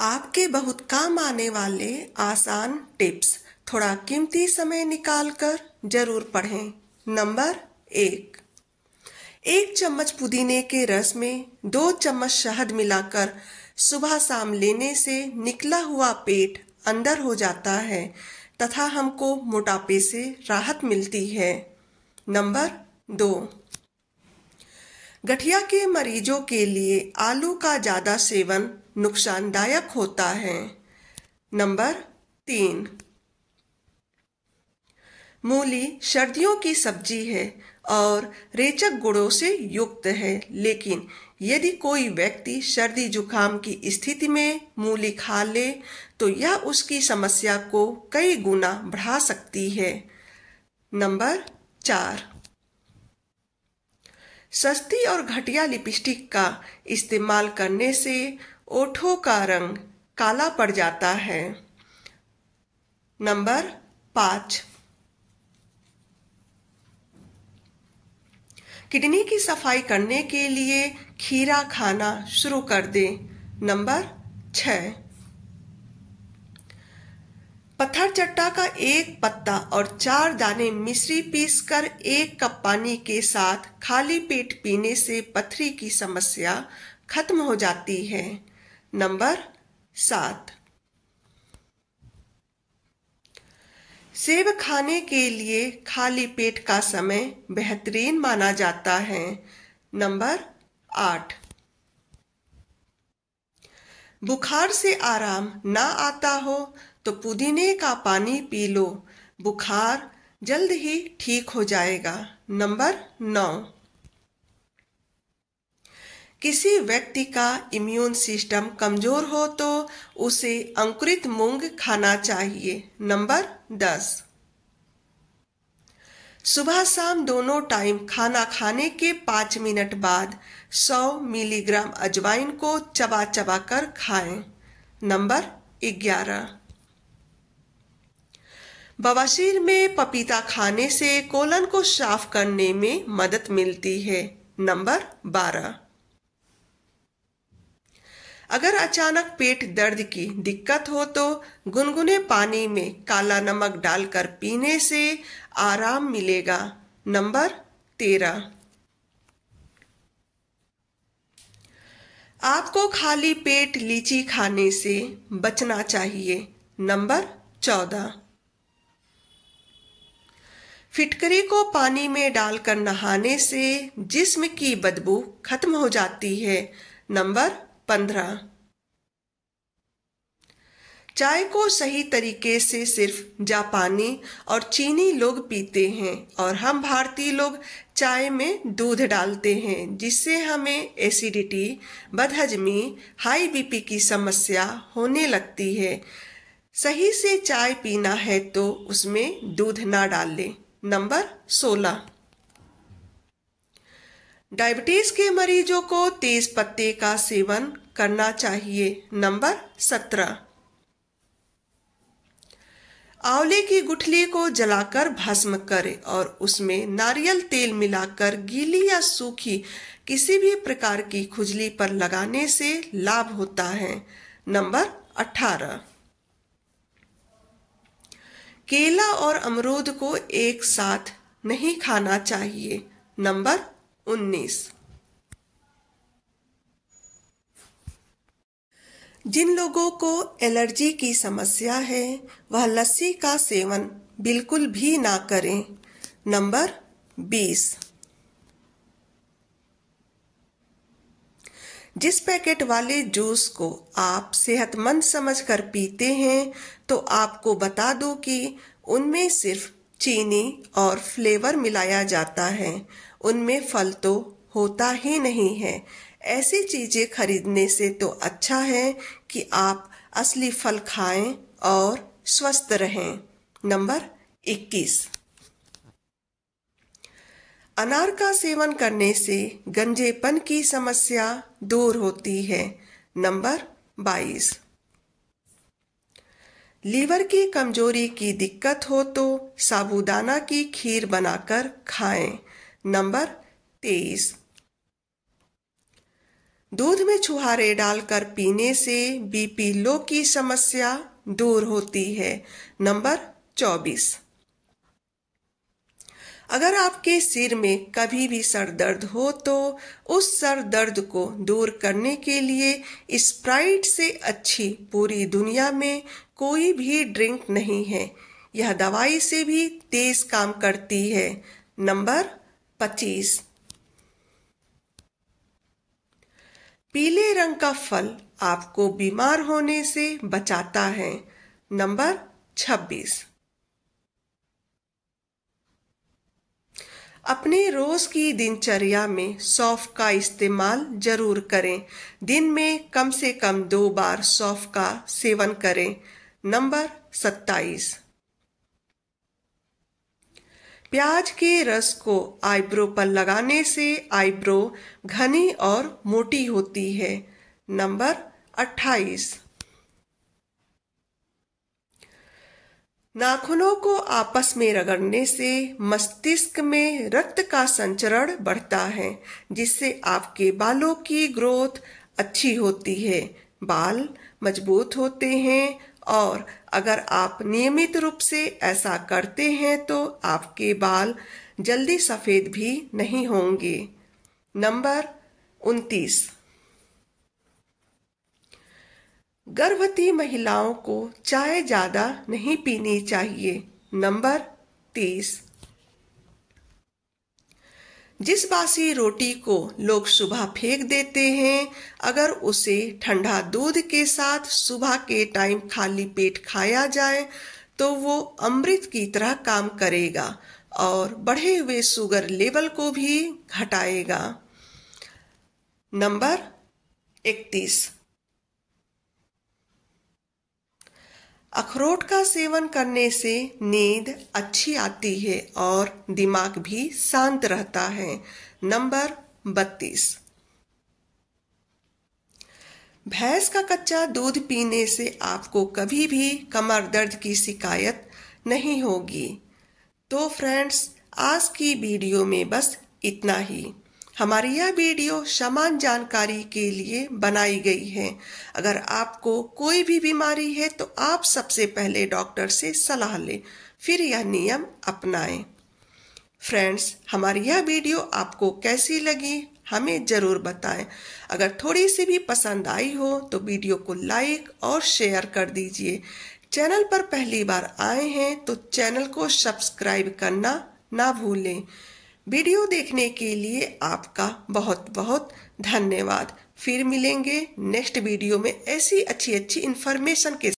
आपके बहुत काम आने वाले आसान टिप्स थोड़ा कीमती समय निकालकर जरूर पढ़ें। नंबर 1, 1 चम्मच पुदीने के रस में 2 चम्मच शहद मिलाकर सुबह शाम लेने से निकला हुआ पेट अंदर हो जाता है तथा हमको मोटापे से राहत मिलती है। नंबर 2, गठिया के मरीजों के लिए आलू का ज़्यादा सेवन नुकसानदायक होता है। नंबर 3, मूली सर्दियों की सब्जी है और रेचक गुणों से युक्त है, लेकिन यदि कोई व्यक्ति सर्दी जुकाम की स्थिति में मूली खा ले तो यह उसकी समस्या को कई गुना बढ़ा सकती है। नंबर 4, सस्ती और घटिया लिपस्टिक का इस्तेमाल करने से ओठों का रंग काला पड़ जाता है। नंबर 5, किडनी की सफाई करने के लिए खीरा खाना शुरू कर दें। नंबर 6, पत्थर चट्टा का 1 पत्ता और 4 दाने मिश्री पीसकर 1 कप पानी के साथ खाली पेट पीने से पथरी की समस्या खत्म हो जाती है। नंबर 7, सेब खाने के लिए खाली पेट का समय बेहतरीन माना जाता है। नंबर 8, बुखार से आराम ना आता हो तो पुदीने का पानी पी लो, बुखार जल्द ही ठीक हो जाएगा। नंबर 9, किसी व्यक्ति का इम्यून सिस्टम कमजोर हो तो उसे अंकुरित मूंग खाना चाहिए। नंबर 10, सुबह शाम दोनों टाइम खाना खाने के 5 मिनट बाद 100 मिलीग्राम अजवाइन को चबा चबा कर खाएं। नंबर 11, बवासीर में पपीता खाने से कोलन को साफ करने में मदद मिलती है। नंबर 12, अगर अचानक पेट दर्द की दिक्कत हो तो गुनगुने पानी में काला नमक डालकर पीने से आराम मिलेगा। नंबर 13, आपको खाली पेट लीची खाने से बचना चाहिए। नंबर 14, फिटकरी को पानी में डालकर नहाने से जिस्म की बदबू खत्म हो जाती है। नंबर 15, चाय को सही तरीके से सिर्फ जापानी और चीनी लोग पीते हैं और हम भारतीय लोग चाय में दूध डालते हैं, जिससे हमें एसिडिटी, बदहजमी, हाई बीपी की समस्या होने लगती है। सही से चाय पीना है तो उसमें दूध ना डालें। नंबर 16, डायबिटीज के मरीजों को तेज पत्ते का सेवन करना चाहिए। नंबर 17, आंवले की गुठली को जलाकर भस्म करें और उसमें नारियल तेल मिलाकर गीली या सूखी किसी भी प्रकार की खुजली पर लगाने से लाभ होता है। नंबर 18, केला और अमरूद को एक साथ नहीं खाना चाहिए। नंबर 19, जिन लोगों को एलर्जी की समस्या है वह लस्सी का सेवन बिल्कुल भी ना करें। नंबर 20, जिस पैकेट वाले जूस को आप सेहतमंद समझकर पीते हैं तो आपको बता दूं कि उनमें सिर्फ चीनी और फ्लेवर मिलाया जाता है, उनमें फल तो होता ही नहीं है। ऐसी चीज़ें खरीदने से तो अच्छा है कि आप असली फल खाएं और स्वस्थ रहें। नंबर 21, अनार का सेवन करने से गंजेपन की समस्या दूर होती है। नंबर 22, लीवर की कमजोरी की दिक्कत हो तो साबूदाना की खीर बनाकर खाएं। नंबर 23, दूध में छुहारे डालकर पीने से बीपी लो की समस्या दूर होती है। नंबर 24, अगर आपके सिर में कभी भी सर दर्द हो तो उस सर दर्द को दूर करने के लिए स्प्राइट से अच्छी पूरी दुनिया में कोई भी ड्रिंक नहीं है। यह दवाई से भी तेज काम करती है। नंबर 25, पीले रंग का फल आपको बीमार होने से बचाता है। नंबर 26, अपने रोज की दिनचर्या में सौंफ का इस्तेमाल जरूर करें। दिन में कम से कम 2 बार सौंफ का सेवन करें। नंबर 27, प्याज के रस को आईब्रो पर लगाने से आईब्रो घनी और मोटी होती है। नंबर 28, नाखूनों को आपस में रगड़ने से मस्तिष्क में रक्त का संचरण बढ़ता है, जिससे आपके बालों की ग्रोथ अच्छी होती है, बाल मजबूत होते हैं। और अगर आप नियमित रूप से ऐसा करते हैं तो आपके बाल जल्दी सफेद भी नहीं होंगे। नंबर 29, गर्भवती महिलाओं को चाय ज्यादा नहीं पीनी चाहिए। नंबर 30, जिस बासी रोटी को लोग सुबह फेंक देते हैं, अगर उसे ठंडा दूध के साथ सुबह के टाइम खाली पेट खाया जाए तो वो अमृत की तरह काम करेगा और बढ़े हुए शुगर लेवल को भी घटाएगा। नंबर 31, अखरोट का सेवन करने से नींद अच्छी आती है और दिमाग भी शांत रहता है। नंबर 32, भैंस का कच्चा दूध पीने से आपको कभी भी कमर दर्द की शिकायत नहीं होगी। तो फ्रेंड्स, आज की वीडियो में बस इतना ही। हमारी यह वीडियो समान जानकारी के लिए बनाई गई है। अगर आपको कोई भी बीमारी है तो आप सबसे पहले डॉक्टर से सलाह लें, फिर यह नियम अपनाएं। फ्रेंड्स, हमारी यह वीडियो आपको कैसी लगी हमें ज़रूर बताएं। अगर थोड़ी सी भी पसंद आई हो तो वीडियो को लाइक और शेयर कर दीजिए। चैनल पर पहली बार आए हैं तो चैनल को सब्सक्राइब करना ना भूलें। वीडियो देखने के लिए आपका बहुत बहुत धन्यवाद। फिर मिलेंगे नेक्स्ट वीडियो में ऐसी अच्छी अच्छी इन्फॉर्मेशन के साथ।